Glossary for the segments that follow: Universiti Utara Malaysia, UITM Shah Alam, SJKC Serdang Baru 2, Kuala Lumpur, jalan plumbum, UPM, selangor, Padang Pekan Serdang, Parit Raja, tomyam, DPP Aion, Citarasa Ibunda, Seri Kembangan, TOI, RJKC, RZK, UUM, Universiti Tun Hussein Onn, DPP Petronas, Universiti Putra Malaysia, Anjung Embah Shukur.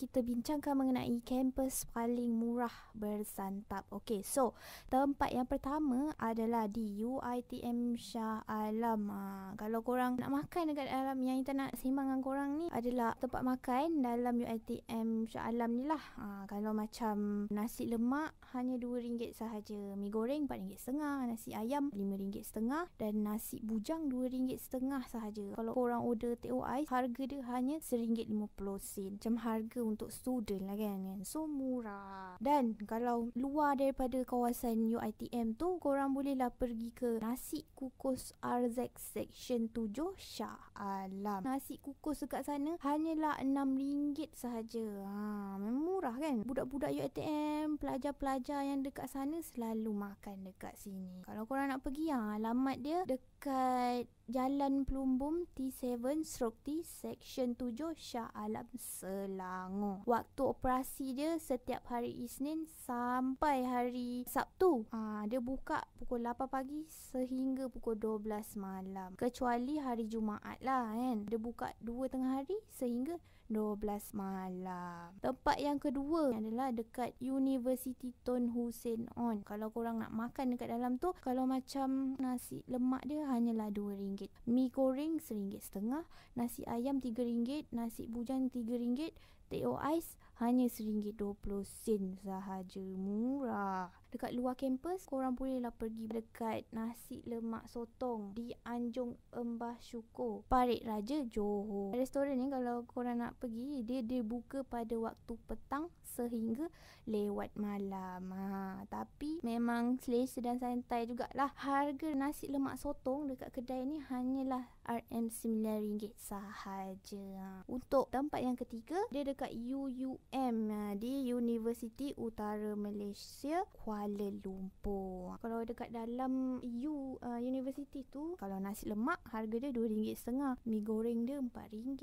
kita bincangkan mengenai kampus paling murah bersantap. Okey, so tempat yang pertama adalah di UITM Shah Alam. Kalau korang nak makan dekat alam, yang kita nak sembang dengan korang ni adalah tempat makan dalam UITM Shah Alam ni lah. Kalau macam nasi lemak hanya RM2 sahaja, mi goreng RM4.50, nasi ayam RM5.50 dan nasi bujang RM2.50 sahaja. Kalau korang order TOI, harga dia hanya RM1.50. Macam harga untuk student lah kan. So murah. Dan kalau luar daripada kawasan UiTM tu, korang bolehlah pergi ke nasi kukus RZK Section 7 Shah Alam. Nasi kukus dekat sana hanyalah RM6 sahaja. Memang murah kan. Budak-budak UiTM, pelajar-pelajar yang dekat sana selalu makan dekat sini. Kalau korang nak pergi, alamat dia dekat Jalan Plumbum T7/T Section 7 Shah Alam, Selangor. Waktu operasi dia setiap hari Isnin sampai hari Sabtu. Dia buka pukul 8 pagi sehingga pukul 12 malam. Kecuali hari Jumaat lah kan. Dia buka 2 tengah hari sehingga 12 malam. Tempat yang kedua adalah dekat Universiti Tun Hussein Onn. Kalau korang nak makan dekat dalam tu, kalau macam nasi lemak dia hanyalah RM2. Mi goreng RM1.50, nasi ayam RM3, nasi bujang RM3, TOIs hanya RM1.20 sahaja. Murah. Dekat luar kampus, korang bolehlah pergi dekat nasi lemak sotong di Anjung Embah Shukur, Parit Raja, Johor. Restoran ni kalau korang nak pergi, dia buka pada waktu petang sehingga lewat malam. Tapi memang selesa dan santai jugalah. Harga nasi lemak sotong dekat kedai ni hanyalah RM9 sahaja. Untuk tempat yang ketiga, dia dekat UUM di Universiti Utara Malaysia, Kuala Lumpur. Kalau dekat dalam universiti tu, kalau nasi lemak harga dia RM2.50, mi goreng dia RM4,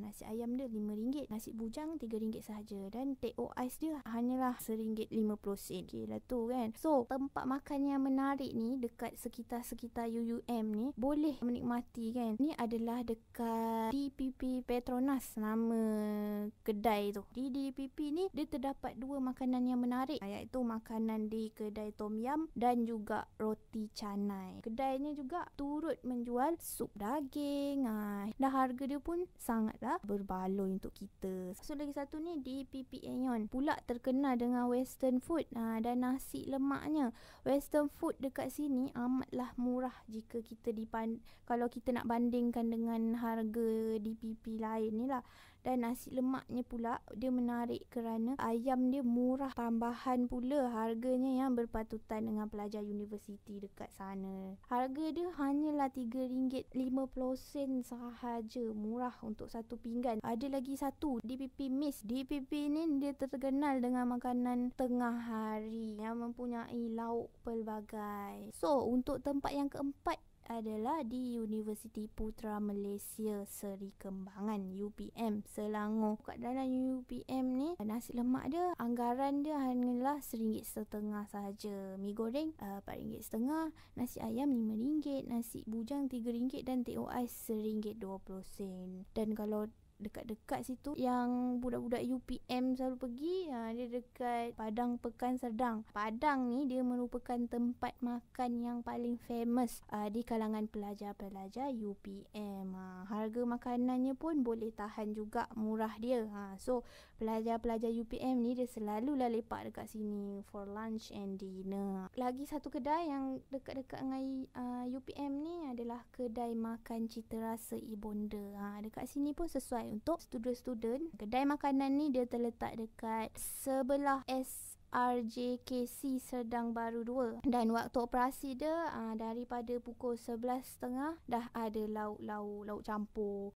nasi ayam dia RM5, nasi bujang RM3 sahaja dan TOIs dia hanyalah RM1.50. Okey lah tu kan. So tempat makan yang menarik ni dekat sekitar UUM ni boleh menikmati kan. Ni adalah dekat DPP Petronas nama kedai tu. Di DPP ni dia terdapat dua makanan yang menarik, iaitu makanan di kedai tom yam dan juga roti canai. Kedainya juga turut menjual sup daging. Dan harga dia pun sangatlah berbaloi untuk kita. So lagi satu ni DPP Aion, pula terkenal dengan western food dan nasi lemaknya. Western food dekat sini amatlah murah jika kita kalau kita nak bandingkan dengan harga DPP lain ni lah. Dan nasi lemaknya pula dia menarik kerana ayam dia murah, tambahan pula harganya yang berpatutan dengan pelajar universiti dekat sana. Harga dia hanyalah RM3.50 sahaja. Murah untuk satu pinggan. Ada lagi satu, DPP Miss. DPP ni dia terkenal dengan makanan tengah hari yang mempunyai lauk pelbagai. So untuk tempat yang keempat adalah di Universiti Putra Malaysia, Seri Kembangan, UPM, Selangor. Kat dalam UPM ni, nasi lemak dia anggaran dia hanyalah RM1.50 sahaja. Mi goreng RM4.50, nasi ayam RM5, nasi bujang RM3 dan TOI RM1.20. Dan kalau dekat-dekat situ yang budak-budak UPM selalu pergi, dia dekat Padang Pekan Serdang. Padang ni dia merupakan tempat makan yang paling famous di kalangan pelajar-pelajar UPM. Harga makanannya pun boleh tahan juga, murah dia. So pelajar-pelajar UPM ni dia selalulah lepak dekat sini for lunch and dinner. Lagi satu kedai yang dekat-dekat dengan UPM ni adalah kedai makan Citarasa Ibunda. Dekat sini pun sesuai untuk student-student. Kedai makanan ni dia terletak dekat sebelah RJKC Serdang Baru 2 dan waktu operasi dia daripada pukul 11.30 dah ada lauk campur,